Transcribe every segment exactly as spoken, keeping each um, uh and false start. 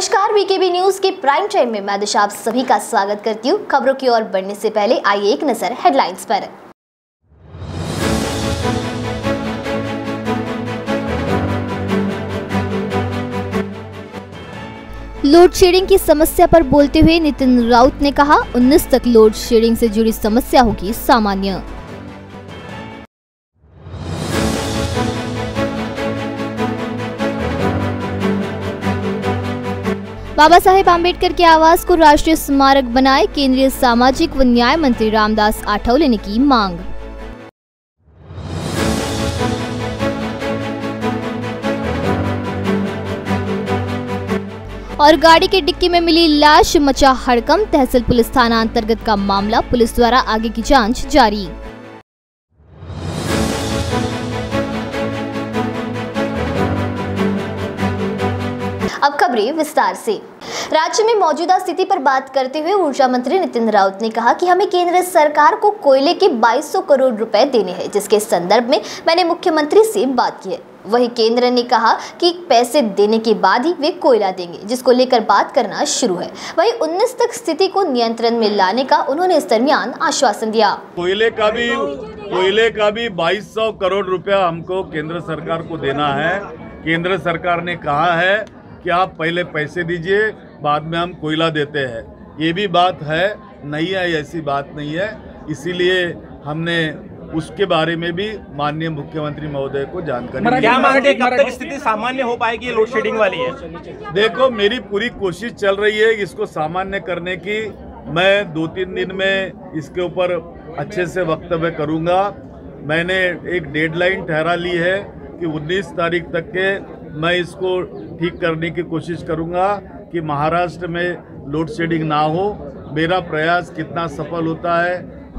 नमस्कार VKB news के prime time में मैं दिशा आप सभी का स्वागत करती हूँ। खबरों की ओर बढ़ने से पहले आइए एक नजर हेडलाइंस पर। लोड शेडिंग की समस्या पर बोलते हुए नितिन राउत ने कहा, उन्नीस तक लोड शेडिंग से जुड़ी समस्या होगी सामान्य। बाबा साहेब आम्बेडकर के आवास को राष्ट्रीय स्मारक बनाए, केंद्रीय सामाजिक व न्याय मंत्री रामदास आठवले ने की मांग। और गाड़ी के डिक्की में मिली लाश, मचा हड़कम। तहसील पुलिस थाना अंतर्गत का मामला, पुलिस द्वारा आगे की जांच जारी। अब खबरें विस्तार से। राज्य में मौजूदा स्थिति पर बात करते हुए ऊर्जा मंत्री नितिन राउत ने कहा कि हमें केंद्र सरकार को कोयले के बाईस सौ करोड़ रुपए देने हैं, जिसके संदर्भ में मैंने मुख्यमंत्री से बात की है। वही केंद्र ने कहा कि पैसे देने के बाद ही वे कोयला देंगे, जिसको लेकर बात करना शुरू है। वही उन्नीस तक स्थिति को नियंत्रण में लाने का उन्होंने इस दरमियान आश्वासन दिया। कोयले का भी कोयले का भी बाईस सौ करोड़ रुपया हमको केंद्र सरकार को देना है। केंद्र सरकार ने कहा है कि आप पहले पैसे दीजिए, बाद में हम कोयला देते हैं। ये भी बात है, नहीं है ऐसी बात नहीं है। इसीलिए हमने उसके बारे में भी माननीय मुख्यमंत्री महोदय को जानकारी क्या मांगते कब तक स्थिति सामान्य हो पाएगी लोड शेडिंग वाली है। देखो, मेरी पूरी कोशिश चल रही है इसको सामान्य करने की। मैं दो तीन दिन में इसके ऊपर अच्छे से वक्तव्य करूँगा। मैंने एक डेडलाइन ठहरा ली है कि उन्नीस तारीख तक के मैं इसको ठीक करने की कोशिश करूंगा कि महाराष्ट्र में लोड शेडिंग ना हो। मेरा प्रयास कितना सफल होता है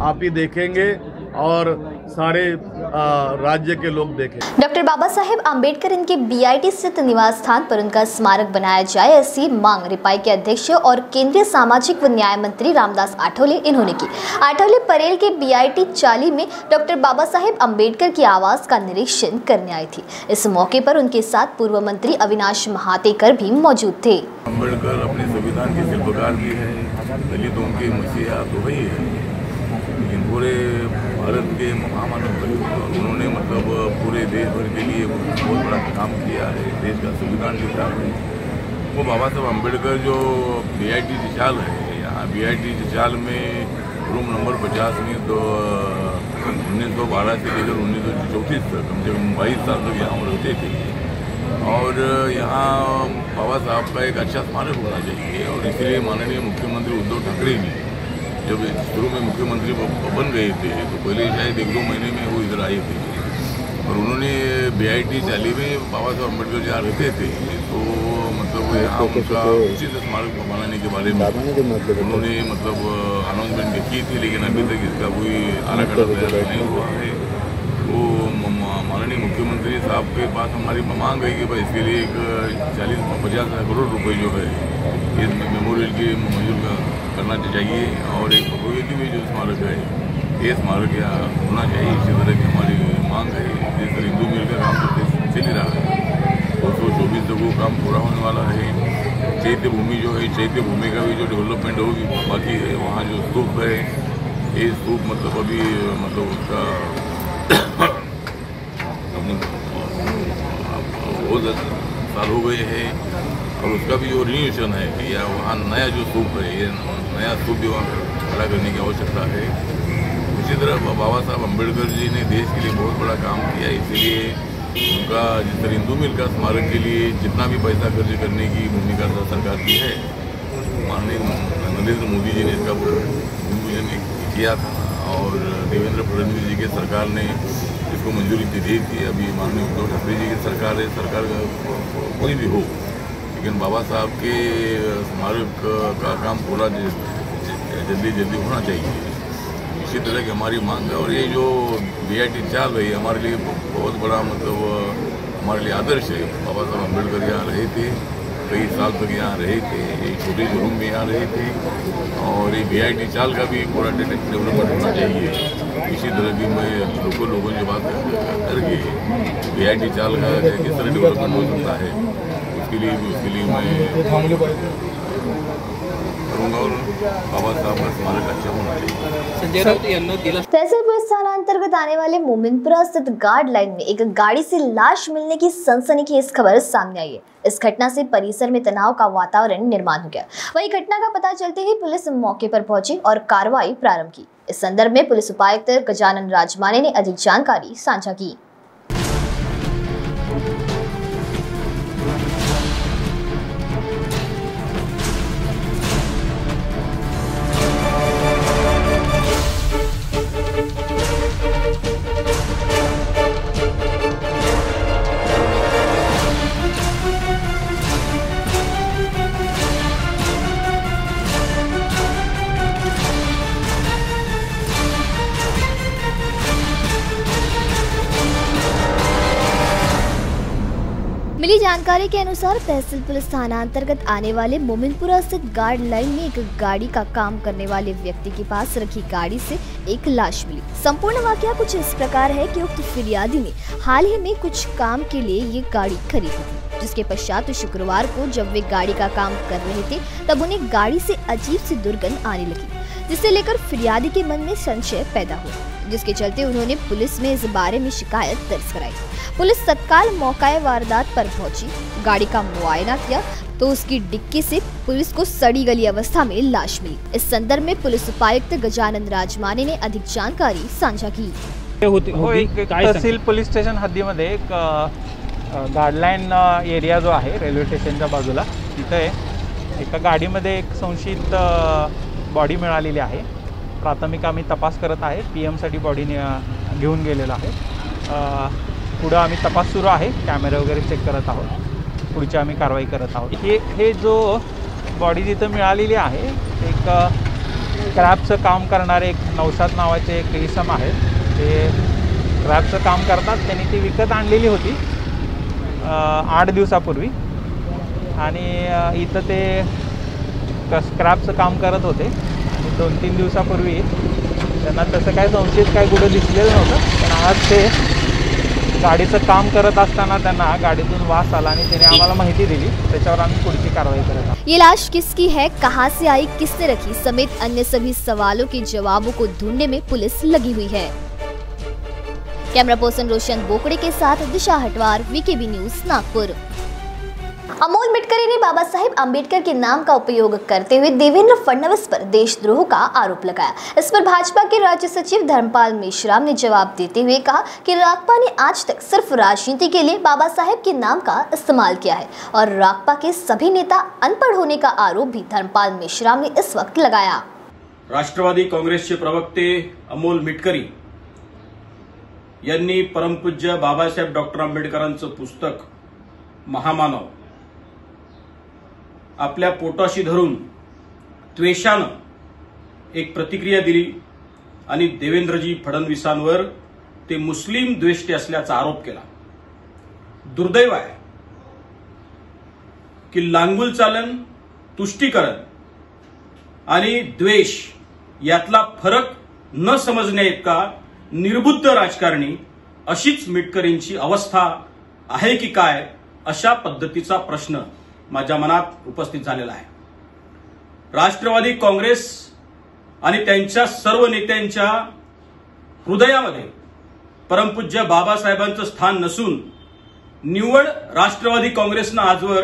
आप ही देखेंगे और सारे राज्य के लोग देखें। डॉक्टर बाबा साहेब आम्बेडकर इनके बीआईटी स्थित निवास स्थान पर उनका स्मारक बनाया जाए, ऐसी मांग रिपाई के अध्यक्ष और केंद्रीय सामाजिक व न्याय मंत्री रामदास आठवले इन्होंने की। आठवले परेल के बीआईटी चाली में डॉक्टर बाबा साहेब आम्बेडकर की आवास का निरीक्षण करने आई थी। इस मौके पर उनके साथ पूर्व मंत्री अविनाश महातेकर भी मौजूद थे। अम्बेडकर अपने संविधान के शिल्पकार भी है, दलितों के मसीहा तो वही है, लेकिन पूरे भारत के महामानव उन्होंने मतलब पूरे देश भर के लिए बहुत बड़ा काम किया है। देश का संविधान लिखा है वो बाबा साहब अम्बेडकर। जो बी आई टी जिचाल है, यहाँ बी आई टी जिचाल में रूम नंबर पचास में तो उन्नीस सौ बारह से लेकर उन्नीस सौ चौंतीस तक हम जब बाईस साल तक यहाँ रहते थे और यहाँ बाबा साहब का एक अच्छा स्मारक होना चाहिए। और इसीलिए माननीय मुख्यमंत्री उद्धव ठाकरे जी जब शुरू में मुख्यमंत्री बन गए थे तो पहले शायद एक दो महीने में वो इधर आए थे और उन्होंने बीआईटी चाली में बाबा साहब अम्बेडकर जहाँ रहते थे तो मतलब यहाँ उनका उचित स्मारक बनाने के बारे में उन्होंने मतलब अनाउंसमेंट की थी, लेकिन अभी तक इसका कोई आराखड़ा तैयार नहीं हुआ है। वो माननीय मुख्यमंत्री साहब के पास हमारी मांग है कि भाई इसके लिए एक चालीस पचास करोड़ रुपये जो है इस मेमोरियल के मंजूर करना चाहिए और एक भव्यता में जो स्मारक है ये स्मारक यहाँ होना चाहिए। इसी तरह की हमारी मांग है। जिस तरह हिंदू मिल का काम चल ही रहा है दो सौ चौबीस तक वो काम पूरा होने वाला है। चैत्य भूमि जो है, चैत्य भूमि का भी जो डेवलपमेंट होगी बाकी है। वहाँ जो स्तूप है ये स्तूप मतलब अभी मतलब उसका बहुत साल हो गए हैं और उसका भी जो रिन्यूएशन है कि या वहाँ नया जो स्तूप है ये नया स्तूप भी वहाँ खड़ा करने की आवश्यकता है। इसी तरह बाबा साहब अम्बेडकर जी ने देश के लिए बहुत बड़ा काम किया, इसीलिए उनका जिस तरह हिंदू मिल का स्मारक के लिए जितना भी पैसा खर्च करने की भूमिका सरकार की है। माननीय नरेंद्र मोदी जी ने इसका भूमिपूजन किया था और देवेंद्र फडणवीस जी के सरकार ने इसको मंजूरी दे दी थी। अभी माननीय उद्धव ठाकरे जी की सरकार है, सरकार कोई भी हो, लेकिन बाबा साहब के स्मारक का काम पूरा जल्दी जल्दी होना चाहिए। इसी तरह की हमारी मांग है और ये जो बी आई टी चाल रही है हमारे लिए बहुत बड़ा मतलब हमारे लिए आदर्श है। बाबा साहब अम्बेडकर यहाँ रहे थे, कई साल तक यहाँ रहे थे, एक छोटे से रूम में यहाँ रहे थे और ये बी आई टी चाल का भी पूरा डेवलपमेंट होना चाहिए। इसी तरह की मैं लोगों लोगों से बात करके बी आई टी चाल का किस तरह डेवलपमेंट हो सकता है उसके लिए भी उसके लिए मैं करूँगा और बाबा साहब का स्मारक अच्छा होना चाहिए। फैसल पुलिस थाना अंतर्गत आने वाले मोमिनपुरा स्थित गार्ड लाइन में एक गाड़ी से लाश मिलने की सनसनीखेज खबर सामने आई है। इस घटना से परिसर में तनाव का वातावरण निर्माण हो गया। वही घटना का पता चलते ही पुलिस मौके पर पहुंची और कार्रवाई प्रारंभ की। इस संदर्भ में पुलिस उपायुक्त गजानन राजमाने ने अधिक जानकारी साझा की। मिली जानकारी के अनुसार फैसल पुलिस थाना अंतर्गत आने वाले मोमिनपुरा स्थित गार्ड लाइन में एक गाड़ी का काम करने वाले व्यक्ति के पास रखी गाड़ी से एक लाश मिली। संपूर्ण वाकया कुछ इस प्रकार है कि उक्त फिरियादी ने हाल ही में कुछ काम के लिए ये गाड़ी खरीदी थी, जिसके पश्चात शुक्रवार को जब वे गाड़ी का काम कर रहे थे तब उन्हें गाड़ी से अजीब सी दुर्गंध आने लगी, जिसे लेकर फिरियादी के मन में संशय पैदा हुआ, जिसके चलते उन्होंने पुलिस में इस बारे में शिकायत दर्ज कराई। पुलिस तत्काल मौके वारदात पर पहुंची, गाड़ी का मुआयना किया तो उसकी डिक्की से पुलिस को सड़ी गली अवस्था में लाश मिली। इस संदर्भ में पुलिस उपायुक्त गजानन राजमाने ने अधिक जानकारी साझा की। वो एक तहसील पुलिस स्टेशन हद्दीमध्ये एक गार्डलाइन एरिया जो है रेलवे स्टेशन बाजूला तिथे एका गाडीमध्ये एक संशयित बॉडी मिळालेली आहे। प्राथमिक आम्ही तपास करत आहे। पी एम साठी बॉडी घेऊन गेलेला आहे। पुढे आम्ही तपास सुरू आहे, कॅमेरा वगैरे चेक करत आहोत, पुढची आम्ही कारवाई करत आहोत। हे हे जो बॉडी जिथे मिळालेली आहे एक क्रॅबचं काम करणारे एक नौशाद नावाचे एक इसम आहे, ते क्रॅबचं काम करतात। त्यांनी ती विकत आणलेली होती आठ दिवसापूर्वी आणि इथं ते क्रॅबचं काम करत होते। दोन तीन दिवसापूर्वी त्यांना तसं काय संशयित काय कुठं दिसलेलं नव्हतं, पण आज ते गाडीचं काम करत असताना त्यांना गाडीतून वास आला आणि त्याने आम्हाला माहिती दिली, त्याच्यावर आम्ही पुढची कारवाई करत आहोत। ये लाश किसकी है, कहां से आई, किसने रखी समेत अन्य सभी सवालों के जवाबों को ढूंढने में पुलिस लगी हुई है। कैमरा पर्सन रोशन बोकड़े के साथ दिशा हटवार, वीकेबी न्यूज नागपुर। अमोल मिटकरी ने बाबा साहेब अम्बेडकर के नाम का उपयोग करते हुए देवेंद्र फडणवीस पर देशद्रोह का आरोप लगाया। इस पर भाजपा के राज्य सचिव धर्मपाल मिश्रा ने जवाब देते हुए कहा कि राकपा ने आज तक सिर्फ राजनीति के लिए बाबा साहेब के नाम का इस्तेमाल किया है और राकपा के सभी नेता अनपढ़ होने का आरोप भी धर्मपाल मिश्रा ने इस वक्त लगाया। राष्ट्रवादी कांग्रेस के प्रवक्ते अमोल मिटकरी यांनी परमपूज्य बाबासाहेब डॉक्टर आंबेडकरांचं पुस्तक महामानव आपल्या पोटाशी धरून द्वेषानं एक प्रतिक्रिया दिली आणि देवेंद्रजी फडणवीसांवर ते मुस्लिम द्वेष्टी असल्याचा आरोप केला। दुर्दैव आहे की लांगुल चालन, तुष्टीकरण आणि द्वेष यातला फरक न समजण्या इतका निर्बुद्ध राजकारणी अशीच मिटकरींची अवस्था आहे की काय, अशा पद्धतीचा प्रश्न माझ्या मनात उपस्थित झालेला आहे। राष्ट्रवादी काँग्रेस आणि त्यांच्या सर्व नेत्यांच्या हृदयामध्ये परमपूज्य बाबासाहेबांचं स्थान नसून निवड राष्ट्रवादी काँग्रेसने आजवर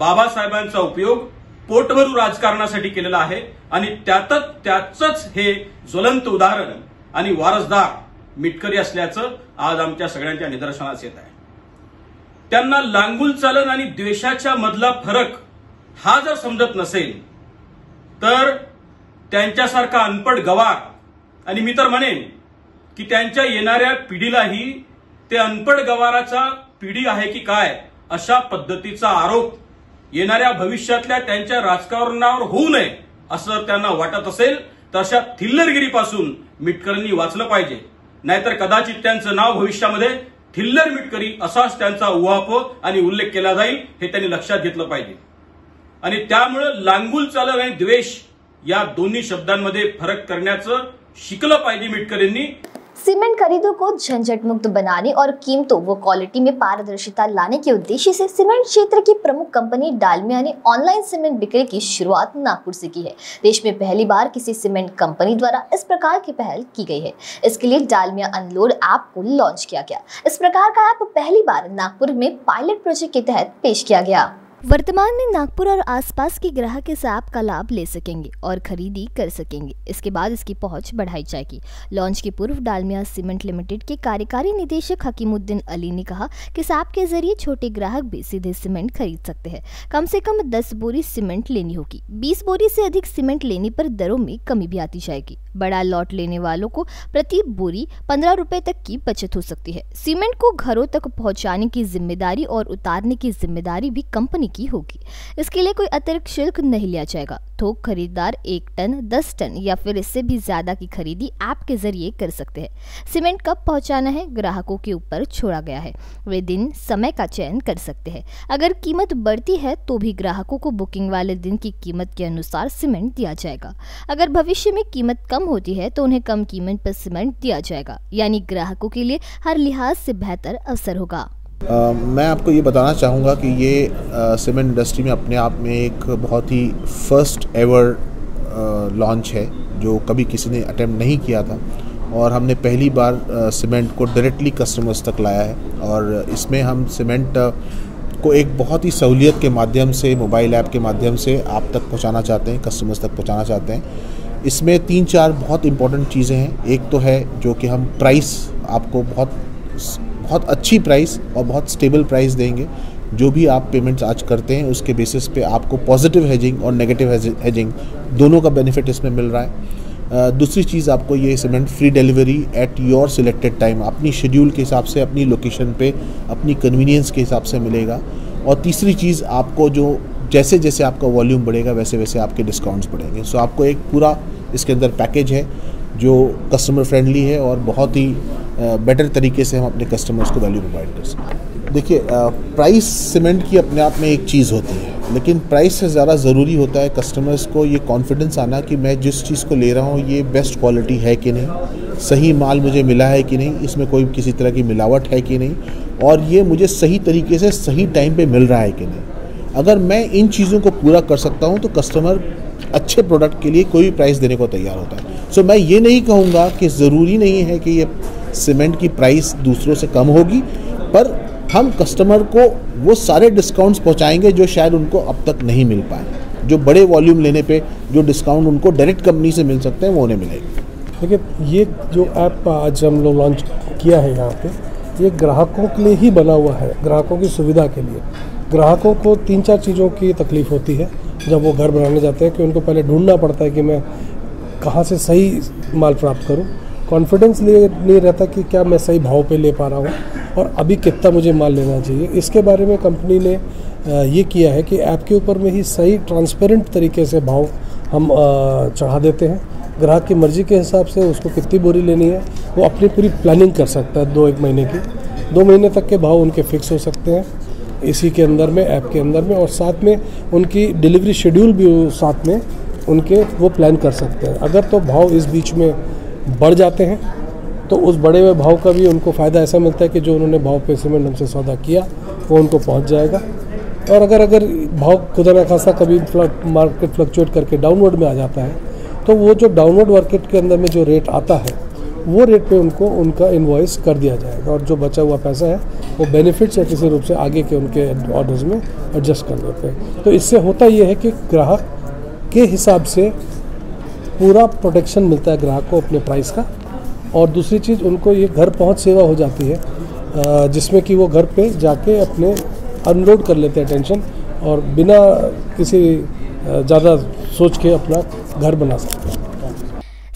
बाबासाहेबांचा उपयोग पोटभरू राजकारणासाठी केलेला आहे आणि त्यातच त्याचंच हे ज्वलंत उदाहरण आणि वारसदार मिटकरी असल्याचं आज आमच्या सगळ्यांच्या निदर्शनास येत आहे। त्यांना लांगुल चालन आणि द्वेषाचा मधला फरक हा जर समजत नसेल तर त्यांच्यासारखा अनपढ़ गवार, आणि मी तर म्हणेन की त्यांच्या येणाऱ्या पिढीलाही ते अनपढ़ गवाराचा पिढी आहे की काय अशा पद्धतीचा आरोप येणाऱ्या भविष्यातल्या त्यांच्या राजकारणावर होऊ नये असं त्यांना वाटत असेल तर अशा थिल्लरगिरीपासून मिटकरींनी वाचलं पाहिजे, नाहीतर कदाचित त्यांचं नाव भविष्यामध्ये थिल्लर मिटकरी असाच त्यांचा उहापोह आणि उल्लेख केला जाईल, हे त्यांनी लक्षात घेतलं पाहिजे। आणि त्यामुळे लांगुल चालव आणि द्वेष या दोन्ही शब्दांमध्ये फरक करण्याचं शिकलं पाहिजे मिटकरींनी। सीमेंट खरीदों को झंझट मुक्त बनाने और कीमतों व क्वालिटी में पारदर्शिता लाने के उद्देश्य से सीमेंट क्षेत्र की प्रमुख कंपनी डालमिया ने ऑनलाइन सीमेंट बिक्री की शुरुआत नागपुर से की है। देश में पहली बार किसी सीमेंट कंपनी द्वारा इस प्रकार की पहल की गई है। इसके लिए डालमिया अनलोड ऐप को लॉन्च किया गया। इस प्रकार का ऐप पहली बार नागपुर में पायलट प्रोजेक्ट के तहत पेश किया गया। वर्तमान में नागपुर और आसपास के ग्राहक इस ऐप का लाभ ले सकेंगे और खरीदी कर सकेंगे। इसके बाद इसकी पहुंच बढ़ाई जाएगी। लॉन्च के पूर्व डालमिया सीमेंट लिमिटेड के कार्यकारी निदेशक हकीमुद्दीन अली ने कहा कि इस ऐप के जरिए छोटे ग्राहक भी सीधे सीमेंट खरीद सकते हैं। कम से कम दस बोरी सीमेंट लेनी होगी। बीस बोरी से अधिक सीमेंट लेने पर दरों में कमी भी आती जाएगी। बड़ा लॉट लेने वालों को प्रति बोरी पंद्रह रुपए तक की बचत हो सकती है। सीमेंट को घरों तक पहुँचाने की जिम्मेदारी और उतारने की जिम्मेदारी भी कंपनी की होगी। इसके लिए कोई अतिरिक्त शुल्क नहीं लिया जाएगा। थोक खरीदार एक टन, दस टन या फिर इससे भी ज्यादा की खरीदी ऐप के जरिए कर सकते हैं। सीमेंट कब पहुंचाना है ग्राहकों के ऊपर छोड़ा गया है। वे दिन समय का चयन कर सकते हैं। अगर कीमत बढ़ती है तो भी ग्राहकों को बुकिंग वाले दिन की कीमत के अनुसार सीमेंट दिया जाएगा। अगर भविष्य में कीमत कम होती है तो उन्हें कम कीमत पर सीमेंट दिया जाएगा। यानी ग्राहकों के लिए हर लिहाज से बेहतर अवसर होगा। Uh, मैं आपको ये बताना चाहूँगा कि ये सीमेंट uh, इंडस्ट्री में अपने आप में एक बहुत ही फर्स्ट एवर लॉन्च है, जो कभी किसी ने अटेम्प्ट नहीं किया था। और हमने पहली बार सीमेंट uh, को डायरेक्टली कस्टमर्स तक लाया है। और इसमें हम सीमेंट uh, को एक बहुत ही सहूलियत के माध्यम से, मोबाइल ऐप के माध्यम से आप तक पहुँचाना चाहते हैं, कस्टमर्स तक पहुँचाना चाहते हैं। इसमें तीन चार बहुत इंपॉर्टेंट चीज़ें हैं। एक तो है जो कि हम प्राइस आपको बहुत बहुत अच्छी प्राइस और बहुत स्टेबल प्राइस देंगे। जो भी आप पेमेंट्स आज करते हैं उसके बेसिस पे आपको पॉजिटिव हेजिंग और नेगेटिव हेजिंग दोनों का बेनिफिट इसमें मिल रहा है। दूसरी चीज़, आपको ये cement free delivery at your selected time, अपनी शेड्यूल के हिसाब से, अपनी लोकेशन पे, अपनी कन्वीनियंस के हिसाब से मिलेगा। और तीसरी चीज़, आपको जो जैसे जैसे आपका वॉल्यूम बढ़ेगा वैसे वैसे आपके डिस्काउंट्स बढ़ेंगे। सो आपको एक पूरा इसके अंदर पैकेज है जो कस्टमर फ्रेंडली है और बहुत ही बेटर तरीके से हम अपने कस्टमर्स को वैल्यू प्रोवाइड कर सकते हैं। देखिए, प्राइस सीमेंट की अपने आप में एक चीज़ होती है, लेकिन प्राइस से ज़्यादा ज़रूरी होता है कस्टमर्स को ये कॉन्फिडेंस आना कि मैं जिस चीज़ को ले रहा हूँ ये बेस्ट क्वालिटी है कि नहीं, सही माल मुझे मिला है कि नहीं, इसमें कोई किसी तरह की मिलावट है कि नहीं, और ये मुझे सही तरीके से सही टाइम पर मिल रहा है कि नहीं। अगर मैं इन चीज़ों को पूरा कर सकता हूँ तो कस्टमर अच्छे प्रोडक्ट के लिए कोई भी प्राइस देने को तैयार होता है। सो मैं ये नहीं कहूँगा कि ज़रूरी नहीं है कि ये सीमेंट की प्राइस दूसरों से कम होगी, पर हम कस्टमर को वो सारे डिस्काउंट्स पहुंचाएंगे जो शायद उनको अब तक नहीं मिल पाए। जो बड़े वॉल्यूम लेने पे जो डिस्काउंट उनको डायरेक्ट कंपनी से मिल सकते हैं वो उन्हें मिलेंगे। देखिए, ये जो ऐप आज हम लोग लॉन्च किया है यहाँ पे, ये ग्राहकों के लिए ही बना हुआ है, ग्राहकों की सुविधा के लिए। ग्राहकों को तीन चार चीज़ों की तकलीफ होती है जब वो घर बनाने जाते हैं कि उनको पहले ढूंढना पड़ता है कि मैं कहाँ से सही माल प्राप्त करूँ। कॉन्फिडेंस लिए नहीं रहता कि क्या मैं सही भाव पे ले पा रहा हूँ और अभी कितना मुझे माल लेना चाहिए। इसके बारे में कंपनी ने ये किया है कि ऐप के ऊपर में ही सही ट्रांसपेरेंट तरीके से भाव हम चढ़ा देते हैं। ग्राहक की मर्जी के हिसाब से उसको कितनी बोरी लेनी है वो अपनी पूरी प्लानिंग कर सकता है। दो एक महीने की दो महीने तक के भाव उनके फिक्स हो सकते हैं इसी के अंदर में, ऐप के अंदर में। और साथ में उनकी डिलीवरी शेड्यूल भी साथ में उनके वो प्लान कर सकते हैं। अगर तो भाव इस बीच में बढ़ जाते हैं तो उस बढ़े हुए भाव का भी उनको फ़ायदा ऐसा मिलता है कि जो उन्होंने भाव पे सीमेंट हमसे सौदा किया वो उनको पहुंच जाएगा। और अगर अगर भाव खुदा ना खासा कभी फ्लक, मार्केट फ्लक्चुएट करके डाउनवर्ड में आ जाता है तो वो जो डाउनवर्ड मार्केट के अंदर में जो रेट आता है वो रेट पे उनको उनका इन्वॉइस कर दिया जाएगा और जो बचा हुआ पैसा है वो बेनिफिट्स या किसी रूप से आगे के उनके ऑर्डर्स में एडजस्ट कर देते हैं। तो इससे होता ये है कि ग्राहक के हिसाब से पूरा प्रोटेक्शन मिलता है ग्राहक को अपने प्राइस का। और दूसरी चीज़, उनको ये घर पहुंच सेवा हो जाती है जिसमें कि वो घर पे जाके अपने अनलोड कर लेते हैं टेंशन और बिना किसी ज़्यादा सोच के अपना घर बना सकते हैं।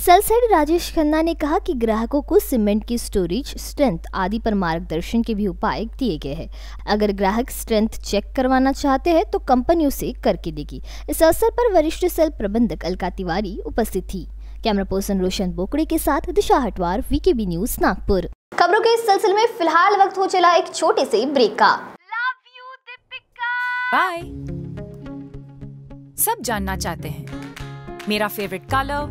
सेल्स हेड राजेश खन्ना ने कहा कि ग्राहकों को सीमेंट की स्टोरेज, स्ट्रेंथ आदि पर मार्गदर्शन के भी उपाय दिए गए हैं। अगर ग्राहक स्ट्रेंथ चेक करवाना चाहते हैं तो कंपनी उसे करके देगी। इस अवसर पर वरिष्ठ सेल प्रबंधक अलका तिवारी उपस्थित थी। कैमरा पर्सन रोशन बोकड़े के साथ दिशा हटवार, वीकेबी न्यूज नागपुर। खबरों के इस सिलसिले में फिलहाल वक्त हो चला एक छोटे से ब्रेक का। सब जानना चाहते हैं मेरा फेवरेट कलर,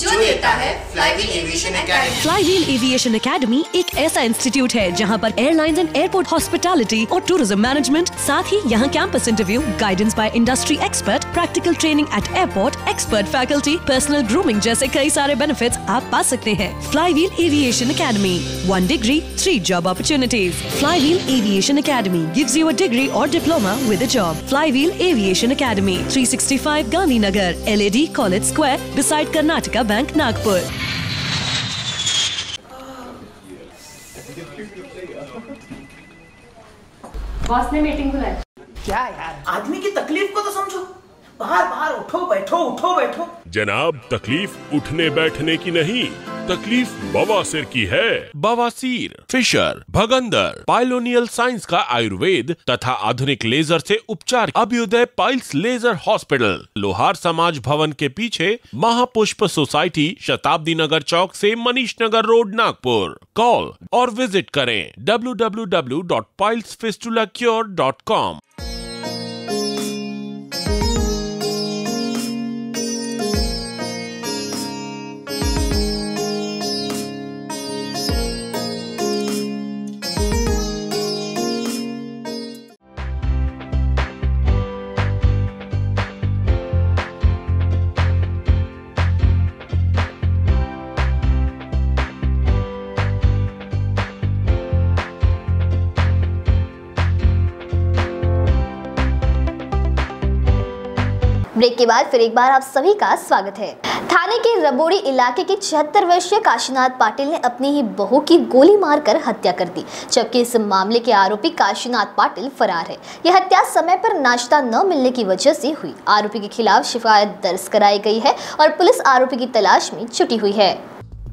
जो देता है fly wheel aviation academy. Fly wheel aviation academy एक ऐसा इंस्टीट्यूट है जहां पर एयरलाइंस एंड एयरपोर्ट हॉस्पिटैलिटी और टूरिज्म मैनेजमेंट, साथ ही यहां campus interview, guidance by industry expert, practical training at airport, expert faculty, personal grooming जैसे कई सारे बेनिफिट्स आप पा सकते हैं। Fly wheel aviation academy, one degree three job opportunities. Fly wheel aviation academy gives you a degree और diploma with a job. Fly wheel aviation academy three sixty five Gandhinagar, L A D college square, decide Karnataka bank Nagpur. Boss ने meeting बुलाया। क्या यार, आदमी की तकलीफ को तो समझो। बाहर बाहर उठो बैठो उठो बैठो। जनाब, तकलीफ उठने बैठने की नहीं, तकलीफ बवासीर की है। बवासीर, फिशर, भगंदर, पाइलोनियल साइंस का आयुर्वेद तथा आधुनिक लेजर से उपचार। Abhyuday piles laser hospital, Lohar Samaj Bhavan के पीछे, महापुष्प सोसाइटी, शताब्दी नगर चौक से मनीष नगर रोड, नागपुर। कॉल और विजिट करें W W W dot piles fistula cure dot com. Break के बाद फिर एक बार आप सभी का स्वागत है। थाने के रबोड़ी इलाके के छिहत्तर वर्षीय काशीनाथ पाटिल ने अपनी ही बहू की गोली मारकर हत्या कर दी, जबकि इस मामले के आरोपी काशीनाथ पाटिल फरार है। यह हत्या समय पर नाश्ता न मिलने की वजह से हुई। आरोपी के खिलाफ शिकायत दर्ज कराई गई है और पुलिस आरोपी की तलाश में जुटी हुई है।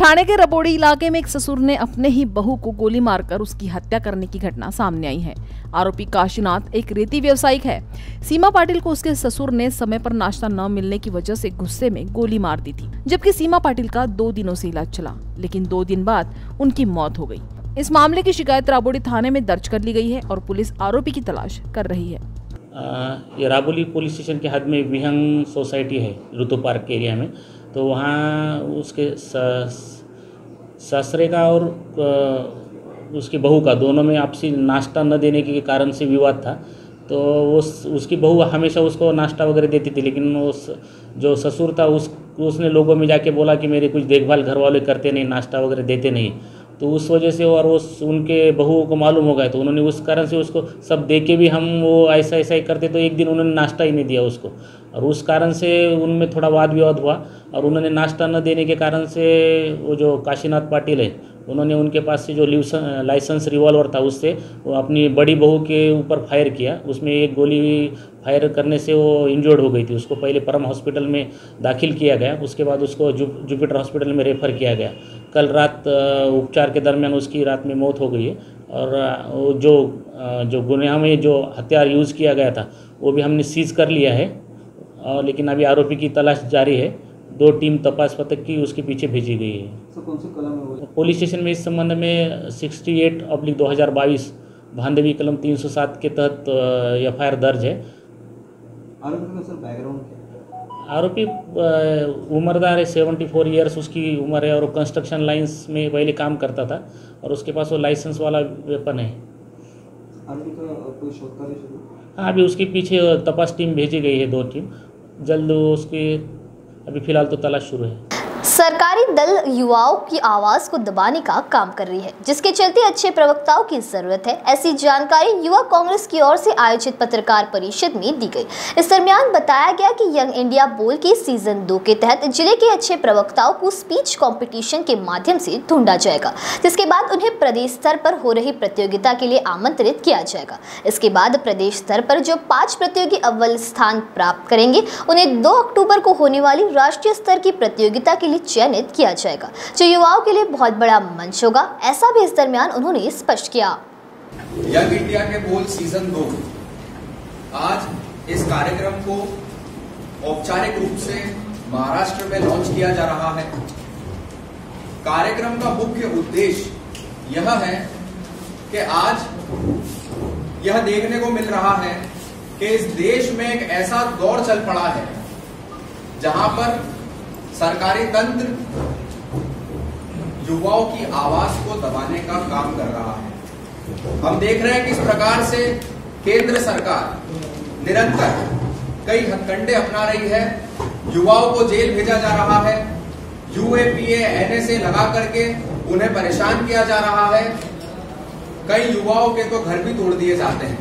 थाने के रबोड़ी इलाके में एक ससुर ने अपने ही बहू को गोली मारकर उसकी हत्या करने की घटना सामने आई है। आरोपी काशीनाथ एक रेती व्यवसायिक है। सीमा पाटिल को उसके ससुर ने समय पर नाश्ता न मिलने की वजह से गुस्से में गोली मार दी थी, जबकि सीमा पाटिल का दो दिनों से इलाज चला, लेकिन दो दिन बाद उनकी मौत हो गई। इस मामले की शिकायत राबोड़ी थाने में दर्ज कर ली गई है और पुलिस आरोपी की तलाश कर रही है। ये राबोली पुलिस स्टेशन के हद में विहंग सोसाइटी है, ऋतु पार्क एरिया में, तो वहाँ उसके सासरे का और उसकी बहू का दोनों में आपसी नाश्ता न देने के कारण से विवाद था। तो वो उसकी बहू हमेशा उसको नाश्ता वगैरह देती थी, लेकिन उस जो ससुर था उस उसने लोगों में जाके बोला कि मेरी कुछ देखभाल घर वाले करते नहीं, नाश्ता वगैरह देते नहीं, तो उस वजह से और वो उनके बहू को मालूम हो गया, तो उन्होंने उस कारण से उसको सब दे के भी हम वो ऐसा ऐसा ही करते, तो एक दिन उन्होंने नाश्ता ही नहीं दिया उसको, और उस कारण से उनमें थोड़ा वाद विवाद हुआ। और उन्होंने नाश्ता न देने के कारण से वो जो काशीनाथ पाटिल है, उन्होंने उनके पास से जो लाइसेंस रिवॉल्वर था उससे वो अपनी बड़ी बहू के ऊपर फायर किया। उसमें एक गोली फायर करने से वो इंजर्ड हो गई थी। उसको पहले परम हॉस्पिटल में दाखिल किया गया, उसके बाद उसको जु, जुपिटर हॉस्पिटल में रेफ़र किया गया। कल रात उपचार के दरमियान उसकी रात में मौत हो गई है। और जो जो गुनाह में जो हथियार यूज़ किया गया था वो भी हमने सीज़ कर लिया है, और लेकिन अभी आरोपी की तलाश जारी है। दो टीम तपास पथक की उसके पीछे भेजी गई है। पुलिस स्टेशन में इस संबंध में सिक्सटी एट अब्लिक दो हज़ार बाईस भांडवी कलम तीन सौ सात के तहत एफ आई आर दर्ज है। आरोपी का सर बैकग्राउंड, आरोपी उम्रदार है, सेवेंटी फोर ईयर्स उसकी उम्र है, और वो कंस्ट्रक्शन लाइंस में पहले काम करता था, और उसके पास वो लाइसेंस वाला वेपन है। आरोपी का कोई शोध कार्य शुरू? हाँ, अभी उसके पीछे तपास टीम भेजी गई है, दो टीम, जल्द उसकी अभी फिलहाल तो तलाश शुरू है। सरकारी दल युवाओं की आवाज़ को दबाने का काम कर रही है, जिसके चलते अच्छे प्रवक्ताओं की जरूरत है। ऐसी जानकारी युवा कांग्रेस की ओर से आयोजित पत्रकार परिषद में दी गई। इस दरमियान बताया गया कि यंग इंडिया बोल के सीजन दो के तहत जिले के अच्छे प्रवक्ताओं को स्पीच कंपटीशन के माध्यम से ढूंढा जाएगा, जिसके बाद उन्हें प्रदेश स्तर पर हो रही प्रतियोगिता के लिए आमंत्रित किया जाएगा। इसके बाद प्रदेश स्तर पर जो पाँच प्रतियोगी अव्वल स्थान प्राप्त करेंगे उन्हें दो अक्टूबर को होने वाली राष्ट्रीय स्तर की प्रतियोगिता के लिए चयनित किया जाएगा, जो युवाओं के लिए बहुत बड़ा मंच होगा, ऐसा भी इस दरमियान उन्होंने स्पष्ट किया। यंग इंडिया के बोल सीजन दो आज इस कार्यक्रम को औपचारिक रूप से महाराष्ट्र में लॉन्च किया जा रहा है। कार्यक्रम का मुख्य उद्देश्य यह है कि आज यह देखने को मिल रहा है कि इस देश में एक ऐसा दौर चल पड़ा है जहां पर सरकारी तंत्र युवाओं की आवाज को दबाने का काम कर रहा है। हम देख रहे हैं किस प्रकार से केंद्र सरकार निरंतर कई हथकंडे अपना रही है, युवाओं को जेल भेजा जा रहा है, यूएपीए एनएसए लगा करके उन्हें परेशान किया जा रहा है, कई युवाओं के तो घर भी तोड़ दिए जाते हैं।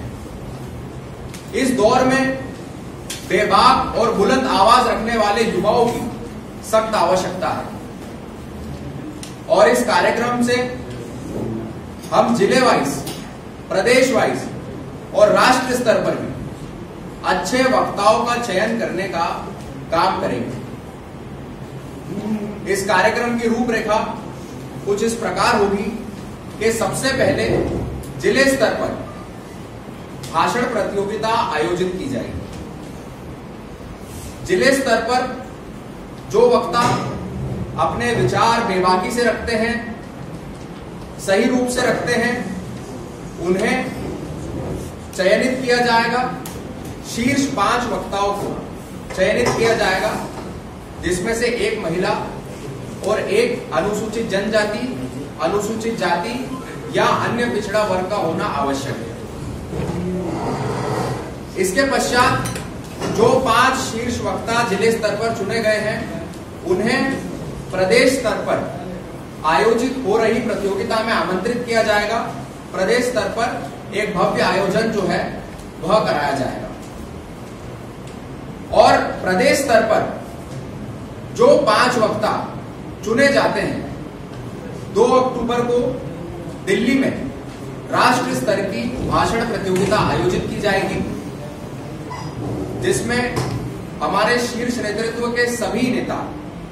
इस दौर में बेबाक और बुलंद आवाज रखने वाले युवाओं की सख्त आवश्यकता है और इस कार्यक्रम से हम जिले वाइज, प्रदेश वाइज और राष्ट्र स्तर पर भी अच्छे वक्ताओं का चयन करने का काम करेंगे। इस कार्यक्रम की रूपरेखा कुछ इस प्रकार होगी कि सबसे पहले जिले स्तर पर भाषण प्रतियोगिता आयोजित की जाएगी। जिले स्तर पर जो वक्ता अपने विचार बेबाकी से रखते हैं, सही रूप से रखते हैं, उन्हें चयनित किया जाएगा। शीर्ष पांच वक्ताओं को चयनित किया जाएगा, जिसमें से एक महिला और एक अनुसूचित जनजाति, अनुसूचित जाति या अन्य पिछड़ा वर्ग का होना आवश्यक है। इसके पश्चात जो पांच शीर्ष वक्ता जिले स्तर पर चुने गए हैं, उन्हें प्रदेश स्तर पर आयोजित हो रही प्रतियोगिता में आमंत्रित किया जाएगा। प्रदेश स्तर पर एक भव्य आयोजन जो है वह कराया जाएगा और प्रदेश स्तर पर जो पांच वक्ता चुने जाते हैं, दो अक्टूबर को दिल्ली में राष्ट्र स्तर की भाषण प्रतियोगिता आयोजित की जाएगी, जिसमें हमारे शीर्ष नेतृत्व के सभी नेता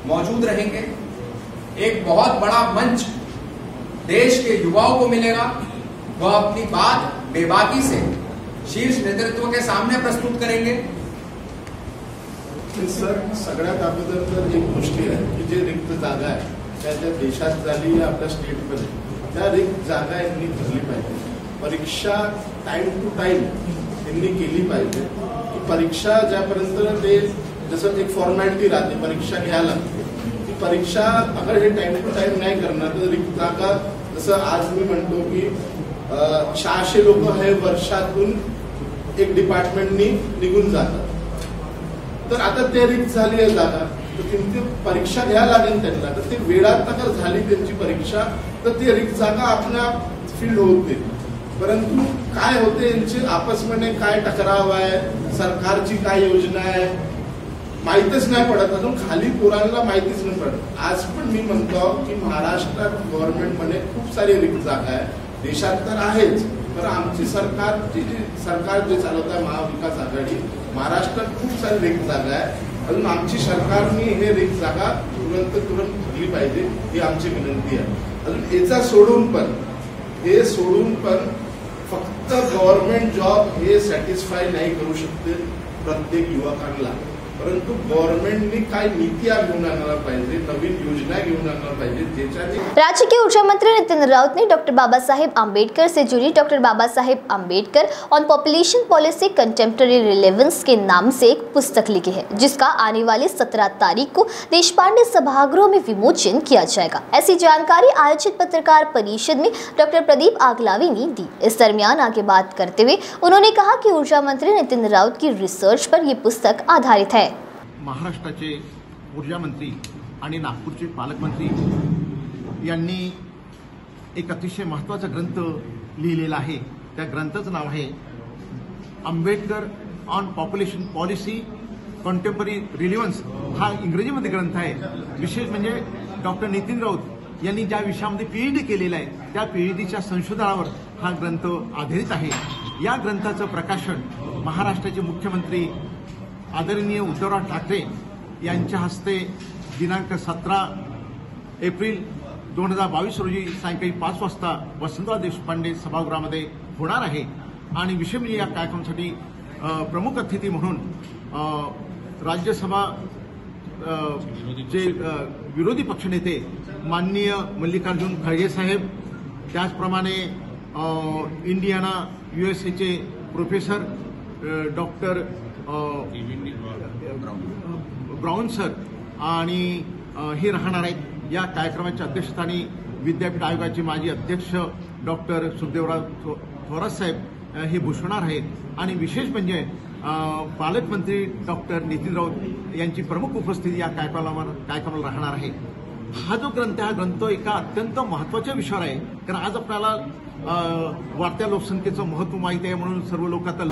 मौजूद रहेंगे। एक बहुत बड़ा मंच देश के युवाओं को मिलेगा, वह अपनी बात बेबाकी से शीर्ष नेतृत्व के सामने प्रस्तुत करेंगे। सर, सगळ्यात अगोदर तर एक गोष्टी आहे की जे रिक्त जागा आहे त्या त्या देशात झाली या आपल्या स्टेटमध्ये त्या रिक्त जागा यांनी भरली पाहिजे। परीक्षा टाइम टू टाइम यांनी केली पाहिजे की परीक्षा ज्यापर्यंत ते जसं एक फॉर्मॅलिटी राहते परीक्षा घ्यायला लागते ती परीक्षा अगर हे टाइम टू टाइम नाही करणार तर रिक्त जागा जसं आज मी म्हणतो की सहाशे लोक हे वर्षातून एक डिपार्टमेंटनी निघून जातात, तर आता ते रिक्त झाली आहे जागा तर त्यांची परीक्षा घ्यायला लागेल त्यांना, तर ते वेळात जर झाली त्यांची परीक्षा तर ते रिक्त जागा आपल्या फील्ड होते। परंतु काय होते यांची आपसमध्ये काय टकराव आहे, सरकारची काय योजना आहे माहितीच नाही पडत, अजून खाली पोरांना माहितीच नाही पडत। आज पण मी म्हणतो की महाराष्ट्र गव्हर्नमेंटमध्ये खूप सारी रिक्त जागा आहे, देशात तर आहेच, पण आमची सरकार जी सरकार जे चालवत आहे महाविकास आघाडी महाराष्ट्रात खूप सारी रिक्त जागा आहे, अजून आमची सरकारने हे रिक्त जागा तुरंत तुरंत भरली पाहिजे ही आमची विनंती आहे। अजून याचा सोडून पण हे सोडून पण फक्त गव्हर्नमेंट जॉब हे सॅटिस्फाय नाही करू शकते प्रत्येक युवकांना, परंतु गवर्नमेंट ने काय नीतियां घेऊन आणणार पाहिजे, नवीन योजना घेऊन आणणार पाहिजे। राज्य के ऊर्जा मंत्री नितिन राउत ने डॉक्टर बाबा साहेब आम्बेडकर से जुड़ी doctor Baba Saheb Ambedkar on population policy contemporary relevance के नाम से एक पुस्तक लिखी है, जिसका आने वाली सत्रह तारीख को देशपांडे सभागृह में विमोचन किया जाएगा। ऐसी जानकारी आयोजित पत्रकार परिषद में डॉक्टर प्रदीप आगलावी ने दी। इस दरमियान आगे बात करते हुए उन्होंने कहा कि ऊर्जा मंत्री नितिन राउत की रिसर्च पर यह पुस्तक आधारित है। महाराष्ट्राचे ऊर्जा मंत्री आणि नागपूरचे पालकमंत्री यांनी एक अतिशय महत्त्वाचा ग्रंथ लिहिलेला आहे, त्या ग्रंथाचं नाव आहे Ambedkar on population policy contemporary relevance. हा इंग्रजीमध्ये ग्रंथ आहे। विशेष म्हणजे डॉक्टर नितिन राऊत यांनी ज्या विषयामध्ये पी एच डी केलेला आहे त्या पी एच डीच्या संशोधनावर हा ग्रंथ आधारित आहे। या ग्रंथाचं प्रकाशन महाराष्ट्राचे मुख्यमंत्री आदरणीय उद्धव ठाकरे यांच्या हस्ते दिनांक सतरा एप्रिल दोन हजार बावीस रोजी सायंकाळी पाच वाजता वसंतराव देशपांडे सभागृहामध्ये होणार आहे। आणि विशेष म्हणजे या कार्यक्रमासाठी प्रमुख अतिथी म्हणून राज्यसभा जे विरोधी पक्षनेते माननीय मल्लिकार्जुन खड़गे साहेब, त्याचप्रमाणे इंडियाना यूएसएचे प्रोफेसर डॉक्टर ब्राउन सर आणि हे राहणार आहेत। या कार्यक्रमाच्या अध्यक्षस्थानी विद्यापीठ आयोगाचे माजी अध्यक्ष डॉक्टर सुखदेवराव थोरात साहेब हे भूषणार आहेत। आणि विशेष म्हणजे पालकमंत्री डॉक्टर नितिन राउत यांची प्रमुख उपस्थिती या कार्यक्रमाला कार्यक्रमाला राहणार आहे। हा जो ग्रंथ हा ग्रंथ एका अत्यंत महत्त्वाच्या विषयावर आहे, कारण आज आपल्याला वाढत्या लोकसंख्येचं महत्त्व माहिती आहे, म्हणून सर्व लोक आता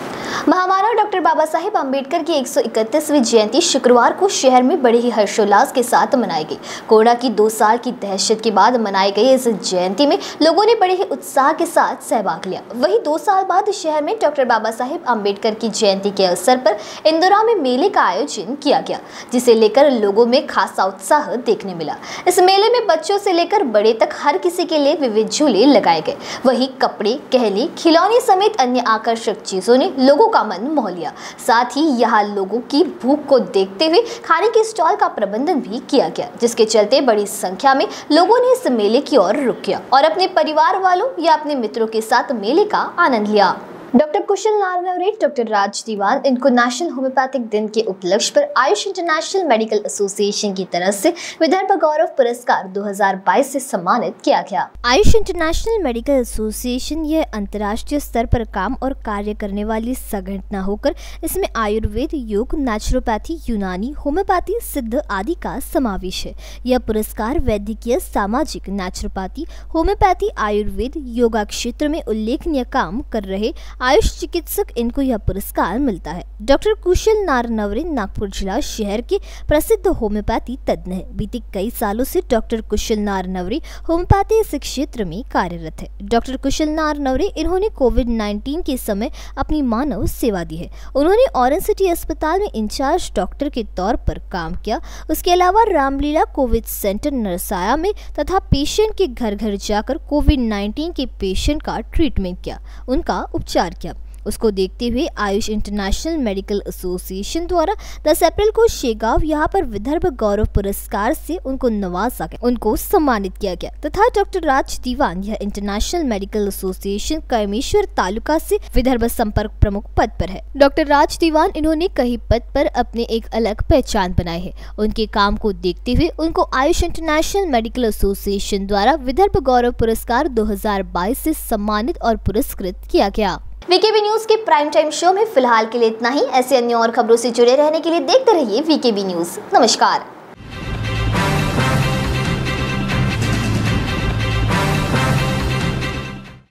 महामानव डॉक्टर बाबा साहेब अम्बेडकर की एक सौ इकतीसवीं जयंती शुक्रवार को शहर में बड़े ही हर्षोल्लास के साथ मनाई गई। कोरोना की दो साल की दहशत के बाद मनाई गई इस जयंती में लोगों ने बड़े ही उत्साह के साथ सहभाग लिया। वहीं दो साल बाद शहर में डॉक्टर बाबा साहेब अम्बेडकर की जयंती के अवसर पर इंदौरा में मेले का आयोजन किया गया, जिसे लेकर लोगों में खासा उत्साह देखने मिला। इस मेले में बच्चों से लेकर बड़े तक हर किसी के लिए विविध झूले लगाए गए। वहीं कपड़े, गहने, खिलौने समेत अन्य आकर्षक चीजों ने लोगों का मन मोह लिया। साथ ही यहाँ लोगों की भूख को देखते हुए खाने के स्टॉल का प्रबंधन भी किया गया, जिसके चलते बड़ी संख्या में लोगों ने इस मेले की ओर रुख किया और अपने परिवार वालों या अपने मित्रों के साथ मेले का आनंद लिया। डॉक्टर कुशल नारनवरे, डॉक्टर राज दीवान इनको नेशनल होम्योपैथिक दिन के उपलक्ष्य पर आयुष इंटरनेशनल मेडिकल एसोसिएशन की तरफ से विदर्भ गौरव पुरस्कार दो हजार बाईस से सम्मानित किया गया। आयुष इंटरनेशनल मेडिकल एसोसिएशन यह अंतर्राष्ट्रीय स्तर पर काम और कार्य करने वाली संगठन होकर इसमें आयुर्वेद, योग, नेचुरोपैथी, यूनानी, होम्योपैथी, सिद्ध आदि का समावेश है। यह पुरस्कार वैद्यकीय, सामाजिक, नेचुरोपैथी, होम्योपैथी, आयुर्वेद, योगा क्षेत्र में उल्लेखनीय काम कर रहे आयुष चिकित्सक इनको यह पुरस्कार मिलता है। डॉक्टर कुशल नारनवरे नागपुर जिला शहर के प्रसिद्ध होम्योपैथी तज्ञ हैं। बीते कई सालों से डॉक्टर कुशल नारनवरे होम्योपैथी इस क्षेत्र में कार्यरत है। डॉक्टर कुशल नारनवरे इन्होंने कोविड नाइन्टीन के समय अपनी मानव सेवा दी है। उन्होंने ऑरेंज सिटी अस्पताल में इंचार्ज डॉक्टर के तौर पर काम किया। उसके अलावा रामलीला कोविड सेंटर नरसाया में तथा पेशेंट के घर घर जाकर कोविड नाइन्टीन के पेशेंट का ट्रीटमेंट किया, उनका उपचार किया। उसको देखते हुए आयुष इंटरनेशनल मेडिकल एसोसिएशन द्वारा दस अप्रैल को शेगांव यहाँ पर विदर्भ गौरव पुरस्कार से उनको नवाजा गया, उनको सम्मानित किया गया। तथा डॉक्टर राज दीवान यह इंटरनेशनल मेडिकल एसोसिएशन कैमेश्वर तालुका से विदर्भ संपर्क प्रमुख पद पर है। डॉक्टर राज दीवान इन्होंने कई पद पर अपने एक अलग पहचान बनाई है। उनके काम को देखते हुए उनको आयुष इंटरनेशनल मेडिकल एसोसिएशन द्वारा विदर्भ गौरव पुरस्कार दो हजार बाईस से सम्मानित और पुरस्कृत किया गया। वीकेबी न्यूज के प्राइम टाइम शो में फिलहाल के लिए इतना ही। ऐसे अन्य और खबरों से जुड़े रहने के लिए देखते रहिए वीकेबी न्यूज। नमस्कार।